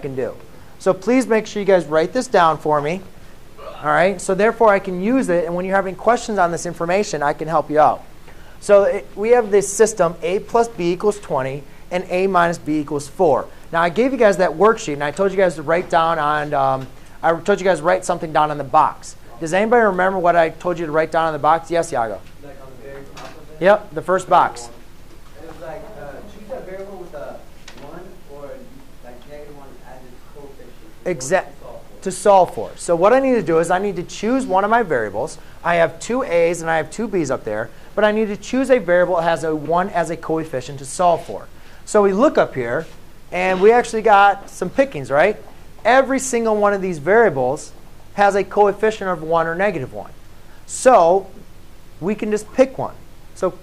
can do. So please make sure you guys write this down for me. All right? So therefore, I can use it. And when you're having questions on this information, I can help you out. So we have this system, a plus b equals 20, and a minus b equals 4. Now, I gave you guys that worksheet, and I told you guys to write down on, I told you guys to write something down on the box. Does anybody remember what I told you to write down on the box? Yes, Yago? Like on the very top of it? Yep, the first box. It was like, choose that variable with a 1 or like negative 1 as its coefficient. Exactly. To solve for. So what I need to do is I need to choose one of my variables. I have two a's and I have two b's up there. But I need to choose a variable that has a 1 as a coefficient to solve for. So we look up here, and we actually got some pickings, right? Every single one of these variables has a coefficient of 1 or negative 1. So we can just pick one. So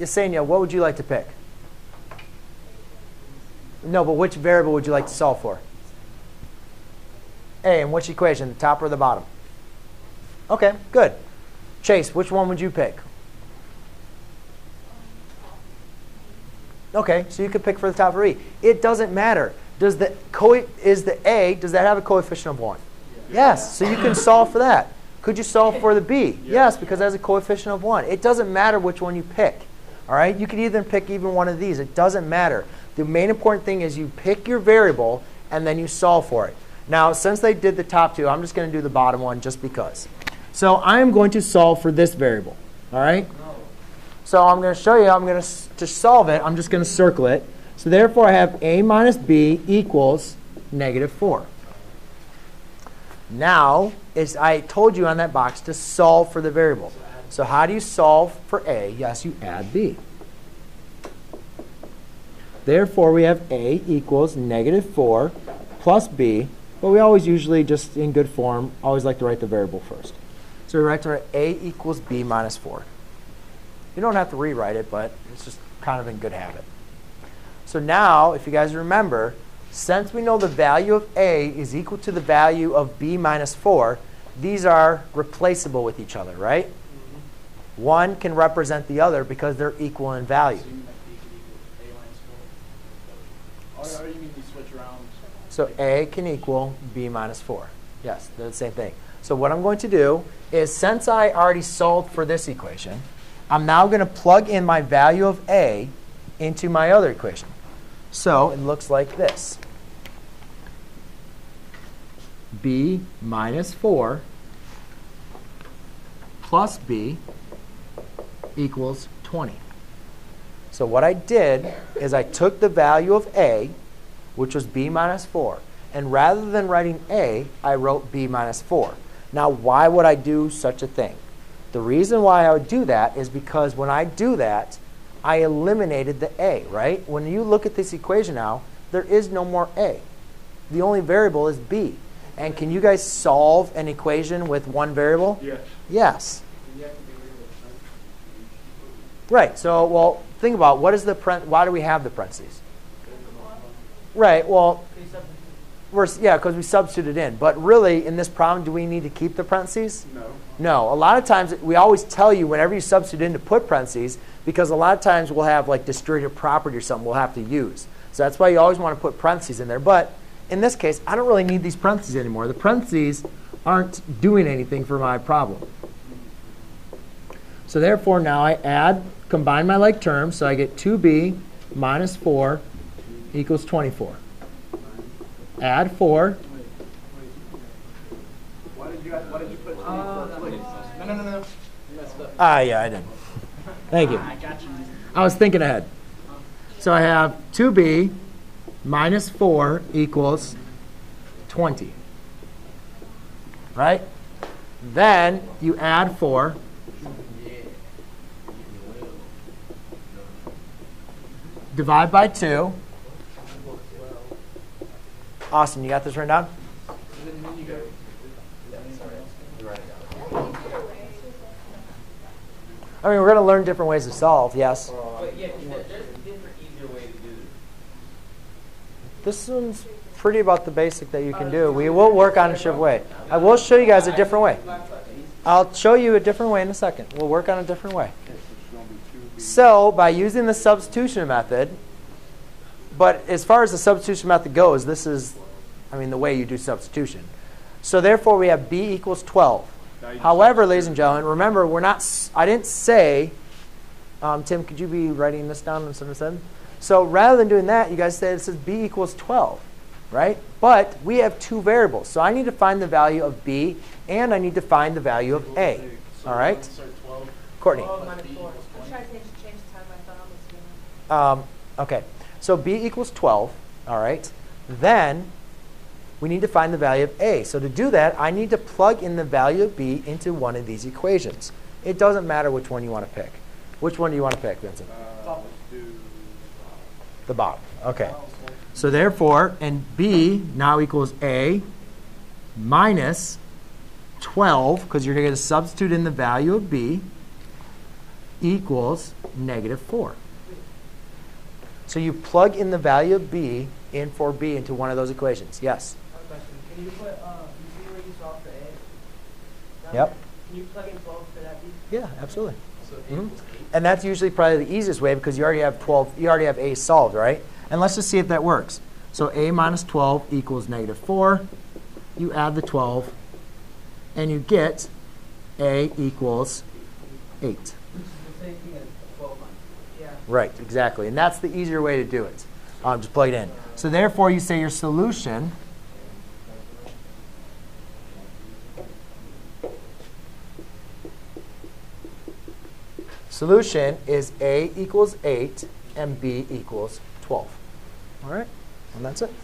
Yesenia, what would you like to pick? No, but which variable would you like to solve for? A, and which equation, the top or the bottom? OK, good. Chase, which one would you pick? OK, so you could pick for the top or E. It doesn't matter. Does the A, does that have a coefficient of 1? Yes, so you can solve for that. Could you solve for the B? Yes, because it has a coefficient of 1. It doesn't matter which one you pick. All right? You could even pick even one of these. It doesn't matter. The main important thing is you pick your variable, and then you solve for it. Now, since they did the top two, I'm just going to do the bottom one just because. So I am going to solve for this variable. All right? So I'm going to show you. I'm going to solve it. I'm just going to circle it. So therefore, I have a minus b equals negative 4. Now, it's, I told you on that box to solve for the variable. So how do you solve for a? Yes, you add b. Therefore, we have a equals negative 4 plus b. But we always usually, just in good form, always like to write the variable first. So we write to a equals b minus 4. You don't have to rewrite it, but it's just kind of in good habit. So now, if you guys remember, since we know the value of a is equal to the value of b minus 4, these are replaceable with each other, right? Mm-hmm. One can represent the other because they're equal in value. So you mean a minus 4? Or you mean you switch around? So a can equal b minus 4. Yes, they're the same thing. So what I'm going to do is, since I already solved for this equation, I'm now going to plug in my value of a into my other equation. So it looks like this. b minus 4 plus b equals 20. So what I did is I took the value of a, which was b minus 4. And rather than writing a, I wrote b minus 4. Now, why would I do such a thing? The reason why I would do that is because when I do that, I eliminated the a, right? When you look at this equation now, there is no more a. The only variable is b. And can you guys solve an equation with one variable? Yes. Yes. Right. So well, think about what is the why do we have the parentheses? Right, well, yeah, because we substituted in. But really, in this problem, do we need to keep the parentheses? No. No. A lot of times, we always tell you whenever you substitute in to put parentheses, because a lot of times we'll have like distributive property or something we'll have to use. So that's why you always want to put parentheses in there. But in this case, I don't really need these parentheses anymore. The parentheses aren't doing anything for my problem. So therefore, now I add, combine my like terms. So I get 2b minus 4 equals 24. Add 4. Why did you put 24? No. You messed up. Ah, yeah, I did. Thank you. I got you. I was thinking ahead. So I have 2b minus 4 equals 20. Right? Then you add 4. Divide by 2. Austin, you got this written down? I mean, we're going to learn different ways to solve, yes? But yeah, there's a different, easier way to do this. This one's pretty about the basic that you can do. We will work on a different way. I will show you guys a different way. I'll show you a different way in a second. We'll work on a different way. So by using the substitution method, But as far as the substitution method goes, this is, I mean, the way you do substitution. So therefore, we have b equals 12. However, ladies and gentlemen, remember, we're not, I didn't say, Tim, could you be writing this down instead of 7? So rather than doing that, you guys say this is b equals 12, right? But we have two variables. So I need to find the value of b, and I need to find the value of a. All right? Courtney. OK. So b equals 12, all right? Then we need to find the value of a. So to do that, I need to plug in the value of b into one of these equations. It doesn't matter which one you want to pick. Which one do you want to pick, Vincent? The bottom. OK. So therefore, and b now equals a minus 12, because you're going to substitute in the value of b, equals negative 4. So you plug in the value of b in for b into one of those equations. Yes? I have a question. Can you put, you see where you solve for a? Now yep. Can you plug in 12 for that b? Yeah, absolutely. So and that's usually probably the easiest way because you already have 12, you already have a solved, right? And let's just see if that works. So a minus 12 equals negative 4. You add the 12, and you get a equals 8. Right, exactly. And that's the easier way to do it. Just plug it in. So therefore, you say your solution is a equals 8 and b equals 12. All right? And that's it.